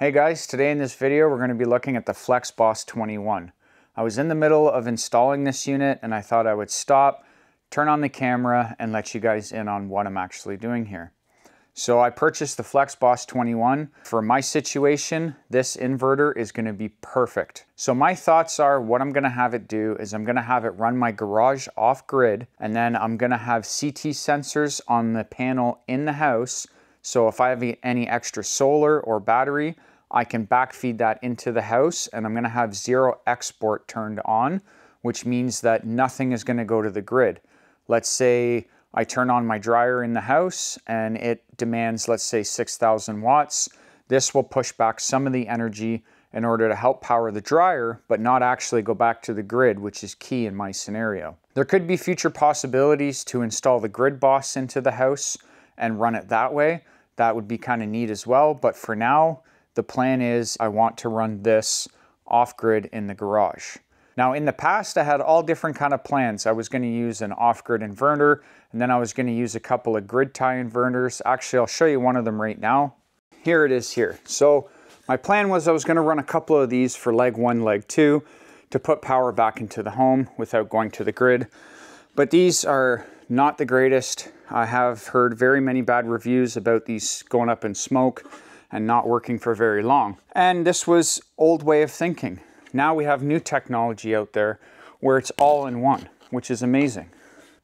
Hey guys, today in this video we're going to be looking at the FlexBoss 21. I was in the middle of installing this unit and I thought I would stop, turn on the camera, and let you guys in on what I'm actually doing here. So I purchased the FlexBoss 21. For my situation, this inverter is going to be perfect. So my thoughts are, what I'm going to have it do is I'm going to have it run my garage off-grid, and then I'm going to have CT sensors on the panel in the house. So if I have any extra solar or battery, I can backfeed that into the house, and I'm gonna have zero export turned on, which means that nothing is gonna go to the grid. Let's say I turn on my dryer in the house and it demands, let's say 6,000 watts. This will push back some of the energy in order to help power the dryer, but not actually go back to the grid, which is key in my scenario. There could be future possibilities to install the GridBoss into the house and run it that way. That would be kind of neat as well, but for now, the plan is I want to run this off-grid in the garage. Now in the past, I had all different kind of plans. I was gonna use an off-grid inverter, and then I was gonna use a couple of grid tie inverters. Actually, I'll show you one of them right now. Here it is here. So my plan was I was gonna run a couple of these for leg one, leg two, to put power back into the home without going to the grid. But these are not the greatest. I have heard very many bad reviews about these going up in smoke and not working for very long. And this was old way of thinking. Now we have new technology out there where it's all in one, which is amazing.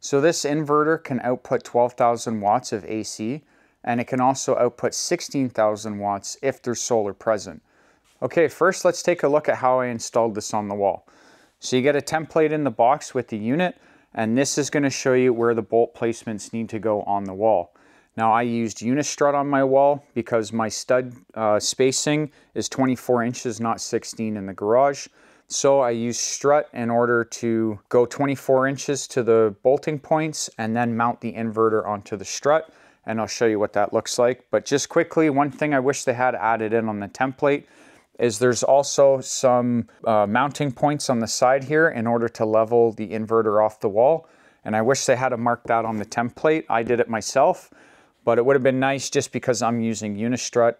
So this inverter can output 12,000 watts of AC, and it can also output 16,000 watts if there's solar present. Okay, first let's take a look at how I installed this on the wall. So you get a template in the box with the unit, and this is gonna show you where the bolt placements need to go on the wall. Now I used Unistrut on my wall because my stud spacing is 24 inches, not 16 in the garage. So I used strut in order to go 24 inches to the bolting points and then mount the inverter onto the strut. And I'll show you what that looks like. But just quickly, one thing I wish they had added in on the template is there's also some mounting points on the side here in order to level the inverter off the wall. And I wish they had to mark that on the template. I did it myself, but it would have been nice just because I'm using Unistrut.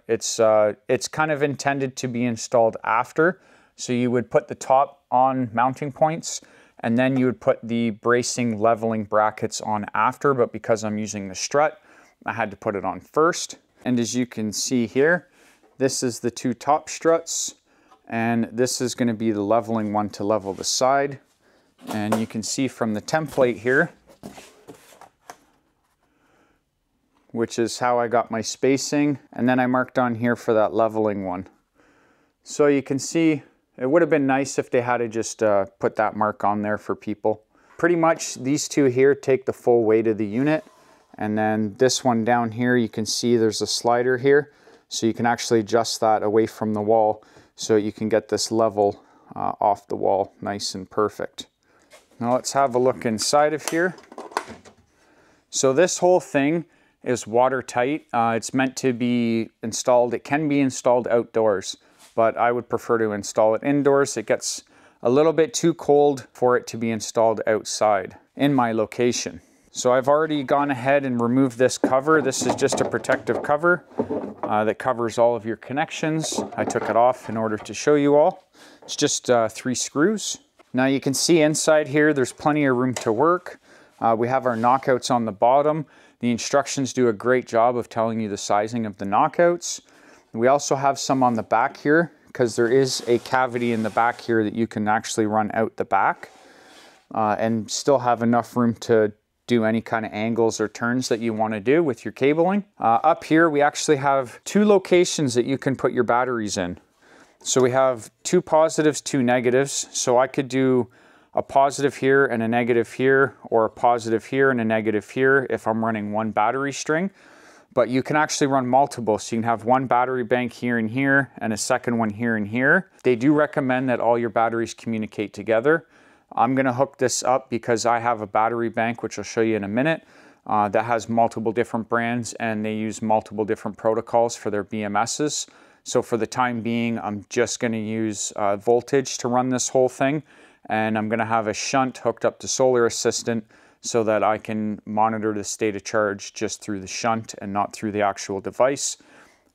It's kind of intended to be installed after. So you would put the top on mounting points, and then you would put the bracing leveling brackets on after, but because I'm using the strut, I had to put it on first. And as you can see here, this is the two top struts, and this is gonna be the leveling one to level the side. And you can see from the template here, which is how I got my spacing. And then I marked on here for that leveling one. So you can see, it would have been nice if they had to just put that mark on there for people. Pretty much these two here take the full weight of the unit. And then this one down here, you can see there's a slider here. So you can actually adjust that away from the wall so you can get this level off the wall nice and perfect. Now let's have a look inside of here. So this whole thing is watertight. It's meant to be installed. It can be installed outdoors, but I would prefer to install it indoors. It gets a little bit too cold for it to be installed outside in my location. So I've already gone ahead and removed this cover. This is just a protective cover that covers all of your connections. I took it off in order to show you all. It's just three screws. Now you can see inside here, there's plenty of room to work. We have our knockouts on the bottom. The instructions do a great job of telling you the sizing of the knockouts. We also have some on the back here because there is a cavity in the back here that you can actually run out the back and still have enough room to do any kind of angles or turns that you want to do with your cabling. Up here, we actually have two locations that you can put your batteries in. So we have two positives, two negatives. So I could do a positive here and a negative here, or a positive here and a negative here if I'm running one battery string. But you can actually run multiple. So you can have one battery bank here and here, and a second one here and here. They do recommend that all your batteries communicate together. I'm gonna hook this up because I have a battery bank, which I'll show you in a minute, that has multiple different brands, and they use multiple different protocols for their BMSs. So for the time being, I'm just gonna use voltage to run this whole thing. And I'm gonna have a shunt hooked up to Solar Assistant so that I can monitor the state of charge just through the shunt and not through the actual device.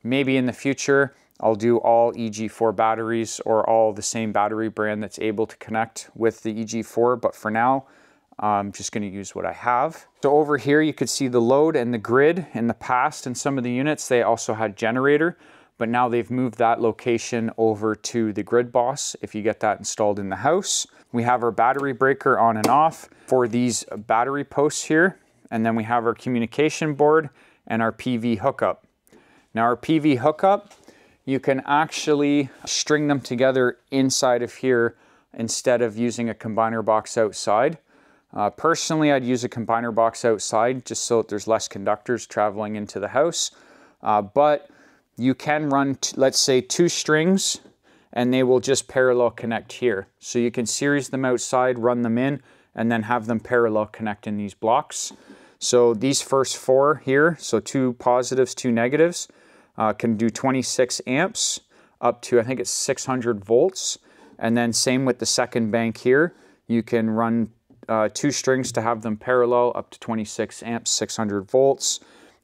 Maybe in the future, I'll do all EG4 batteries or all the same battery brand that's able to connect with the EG4, but for now, I'm just gonna use what I have. So over here, you could see the load and the grid. In the past, in some of the units, they also had generator, but now they've moved that location over to the GridBoss if you get that installed in the house. We have our battery breaker on and off for these battery posts here, and then we have our communication board and our PV hookup. Now our PV hookup, you can actually string them together inside of here instead of using a combiner box outside. Personally, I'd use a combiner box outside just so that there's less conductors traveling into the house. But you can run, let's say, two strings and they will just parallel connect here. So you can series them outside, run them in, and then have them parallel connect in these blocks. So these first four here, so two positives, two negatives, can do 26 amps up to, I think it's 600 volts. And then same with the second bank here, you can run two strings to have them parallel up to 26 amps, 600 volts.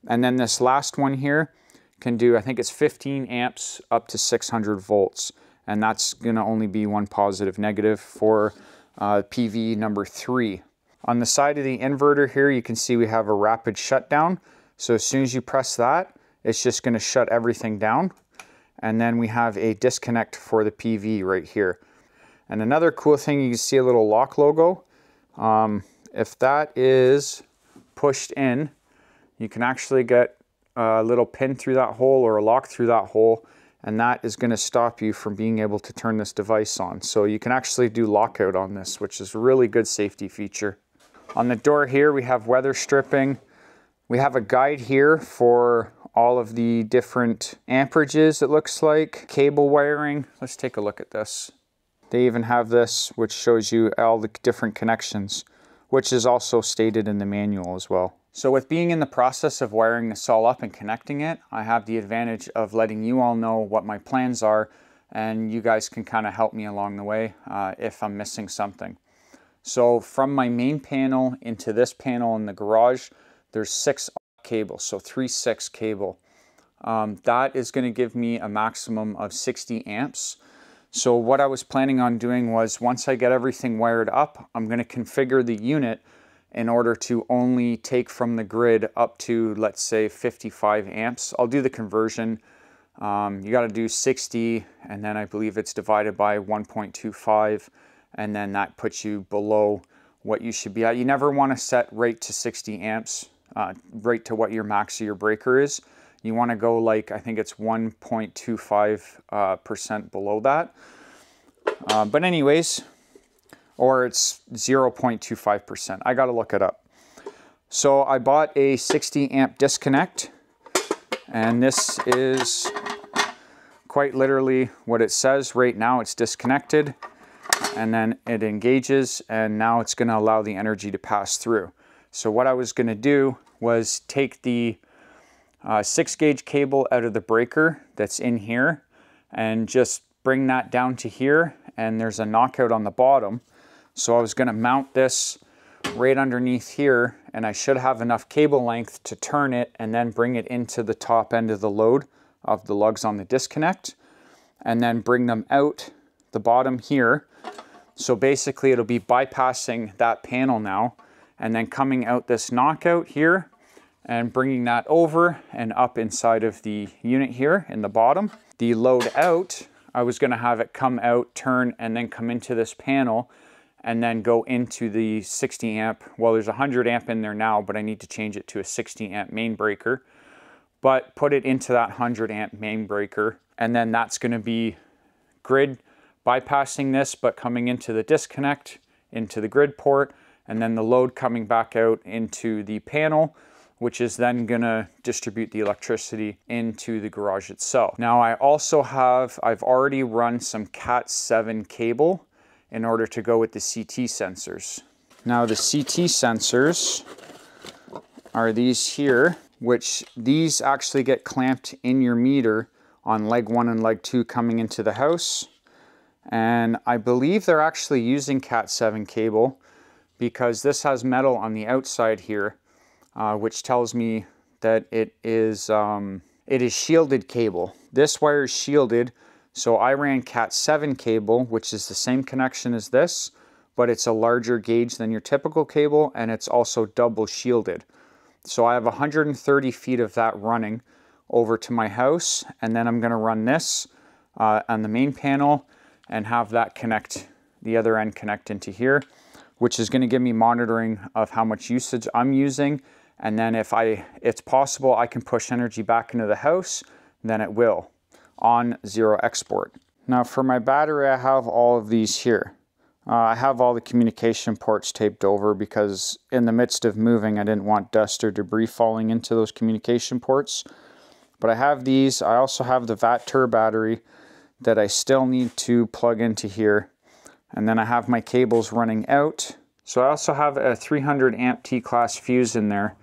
And then this last one here can do, I think it's 15 amps up to 600 volts. And that's gonna only be one positive negative for PV number 3. On the side of the inverter here, you can see we have a rapid shutdown. So as soon as you press that, it's just gonna shut everything down. And then we have a disconnect for the PV right here. And another cool thing, you can see a little lock logo. If that is pushed in, you can actually get a little pin through that hole or a lock through that hole, and that is going to stop you from being able to turn this device on. So you can actually do lockout on this, which is a really good safety feature. On the door here, we have weather stripping. We have a guide here for all of the different amperages, it looks like. Cable wiring. Let's take a look at this. They even have this, which shows you all the different connections, which is also stated in the manual as well. So with being in the process of wiring this all up and connecting it, I have the advantage of letting you all know what my plans are, and you guys can kind of help me along the way if I'm missing something. So from my main panel into this panel in the garage, there's 6 cables, so 3/6 cable. That is going to give me a maximum of 60 amps. So what I was planning on doing was, once I get everything wired up, I'm going to configure the unit in order to only take from the grid up to, let's say, 55 amps. I'll do the conversion. You got to do 60, and then I believe it's divided by 1.25, and then that puts you below what you should be at. You never want to set right to 60 amps, right to what your max of your breaker is. You want to go like, I think it's 1.25% below that. But anyways, or it's 0.25%. I got to look it up. So I bought a 60 amp disconnect, and this is quite literally what it says. Right now it's disconnected, and then it engages, and now it's going to allow the energy to pass through. So what I was going to do was take the 6-gauge cable out of the breaker that's in here and just bring that down to here, and there's a knockout on the bottom. So I was going to mount this right underneath here, and I should have enough cable length to turn it and then bring it into the top end of the load of the lugs on the disconnect, and then bring them out the bottom here. So basically it'll be bypassing that panel now and then coming out this knockout here and bringing that over and up inside of the unit here in the bottom. The load out, I was gonna have it come out, turn, and then come into this panel and then go into the 60 amp. Well, there's 100 amp in there now, but I need to change it to a 60 amp main breaker, but put it into that 100 amp main breaker. And then that's gonna be grid bypassing this, but coming into the disconnect, into the grid port, and then the load coming back out into the panel, which is then gonna distribute the electricity into the garage itself. Now I also have, I've already run some Cat 7 cable in order to go with the CT sensors. Now the CT sensors are these here, which these actually get clamped in your meter on leg 1 and leg 2 coming into the house. And I believe they're actually using Cat 7 cable because this has metal on the outside here, which tells me that it is it is shielded cable. This wire is shielded, so I ran Cat 7 cable, which is the same connection as this, but it's a larger gauge than your typical cable, and it's also double shielded. So I have 130 feet of that running over to my house, and then I'm gonna run this on the main panel and have that connect, the other end connect into here, which is gonna give me monitoring of how much usage I'm using. And then if it's possible, I can push energy back into the house, then it will, on zero export. Now for my battery, I have all of these here. I have all the communication ports taped over because in the midst of moving, I didn't want dust or debris falling into those communication ports. But I have these. I also have the VAT-Tur battery that I still need to plug into here. And then I have my cables running out. So I also have a 300 amp T-class fuse in there,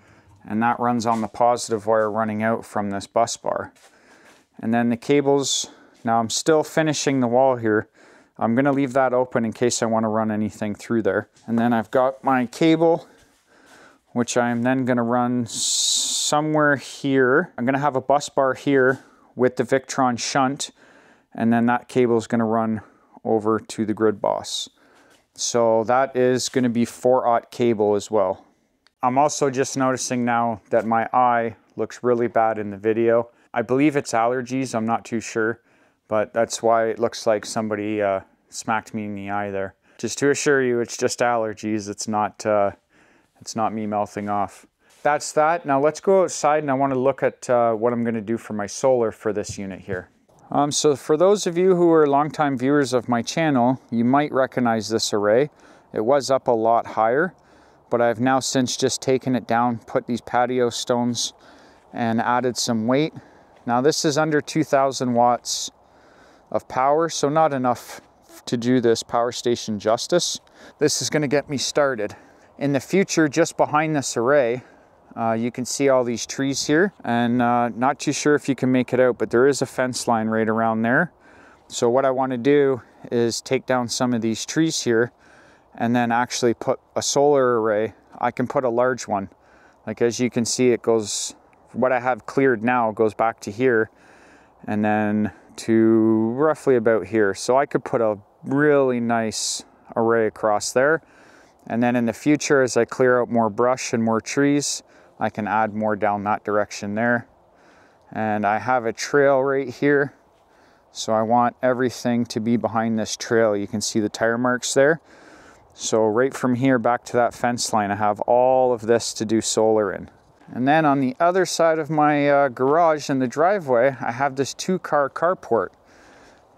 and that runs on the positive wire running out from this bus bar. And then the cables, now I'm still finishing the wall here. I'm gonna leave that open in case I wanna run anything through there. And then I've got my cable, which I'm then gonna run somewhere here. I'm gonna have a bus bar here with the Victron shunt, and then that cable is gonna run over to the GridBoss. So that is gonna be 4-aught cable as well. I'm also just noticing now that my eye looks really bad in the video. I believe it's allergies, I'm not too sure, but that's why it looks like somebody smacked me in the eye there. Just to assure you, it's just allergies, it's not me melting off. That's that. Now let's go outside and I want to look at what I'm going to do for my solar for this unit here. So for those of you who are longtime viewers of my channel, you might recognize this array. It was up a lot higher, but I've now since just taken it down, put these patio stones and added some weight. Now this is under 2,000 watts of power, so not enough to do this power station justice. This is going to get me started. In the future, just behind this array, you can see all these trees here, and not too sure if you can make it out, but there is a fence line right around there. So what I want to do is take down some of these trees here and then actually put a solar array. I can put a large one. Like as you can see, it goes, what I have cleared now goes back to here and then to roughly about here. So I could put a really nice array across there. And then in the future, as I clear out more brush and more trees, I can add more down that direction there. And I have a trail right here. So I want everything to be behind this trail. You can see the tire marks there. So right from here back to that fence line, I have all of this to do solar in. And then on the other side of my garage in the driveway, I have this 2-car carport.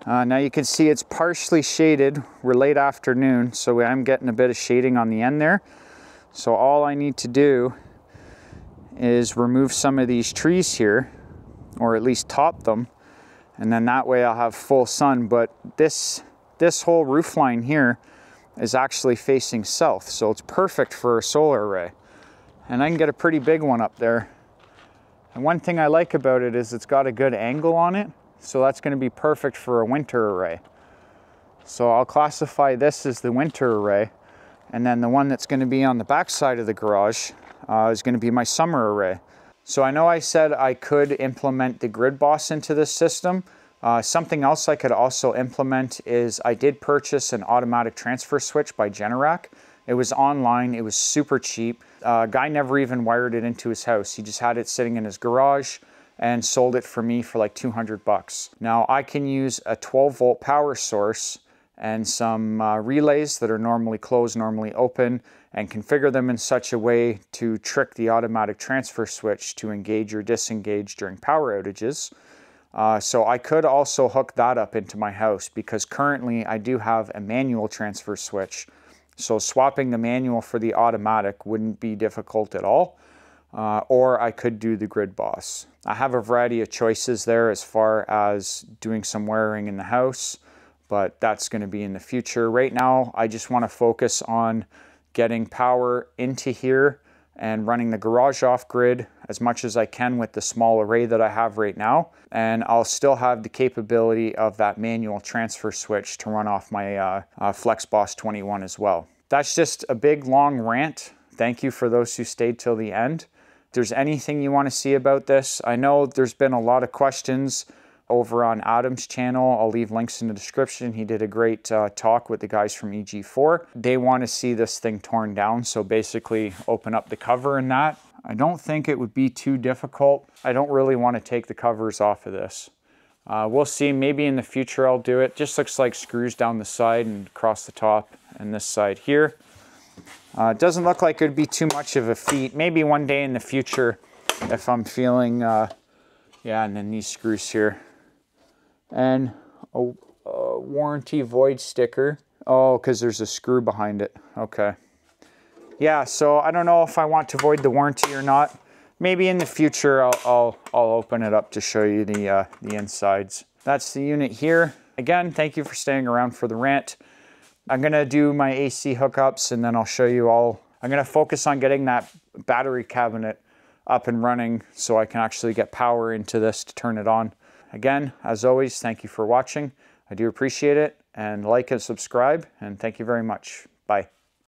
Now you can see it's partially shaded. We're late afternoon, so I'm getting a bit of shading on the end there. So all I need to do is remove some of these trees here, or at least top them, and then that way I'll have full sun. But this whole roof line here is actually facing south, so it's perfect for a solar array. And I can get a pretty big one up there. And one thing I like about it is it's got a good angle on it, so that's going to be perfect for a winter array. So I'll classify this as the winter array, and then the one that's going to be on the back side of the garage is going to be my summer array. So I know I said I could implement the GridBoss into this system. Something else I could also implement is I did purchase an automatic transfer switch by Generac. It was online, it was super cheap. Guy never even wired it into his house. He just had it sitting in his garage and sold it for me for like 200 bucks. Now I can use a 12-volt power source and some relays that are normally closed, normally open, and configure them in such a way to trick the automatic transfer switch to engage or disengage during power outages. So I could also hook that up into my house because currently I do have a manual transfer switch. So swapping the manual for the automatic wouldn't be difficult at all. Or I could do the GridBoss. I have a variety of choices there as far as doing some wiring in the house, but that's going to be in the future. Right now, I just want to focus on getting power into here and running the garage off grid as much as I can with the small array that I have right now. And I'll still have the capability of that manual transfer switch to run off my FlexBoss 21 as well. That's just a big long rant. Thank you for those who stayed till the end. there's anything you want to see about this. I know there's been a lot of questions over on Adam's channel. I'll leave links in the description. He did a great talk with the guys from EG4. They want to see this thing torn down, so basically open up the cover and that. I don't think it would be too difficult. I don't really want to take the covers off of this. We'll see, maybe in the future I'll do it. Just looks like screws down the side and across the top and this side here. It doesn't look like it'd be too much of a feat. Maybe one day in the future if I'm feeling, yeah, and then these screws here. And a warranty void sticker. Oh, because there's a screw behind it. Okay. Yeah, so I don't know if I want to void the warranty or not. Maybe in the future I'll open it up to show you the insides. That's the unit here. Again, thank you for staying around for the rant. I'm gonna do my AC hookups and then I'll show you all. I'm gonna focus on getting that battery cabinet up and running so I can actually get power into this to turn it on. Again, as always, thank you for watching. I do appreciate it, and like and subscribe, and thank you very much. Bye.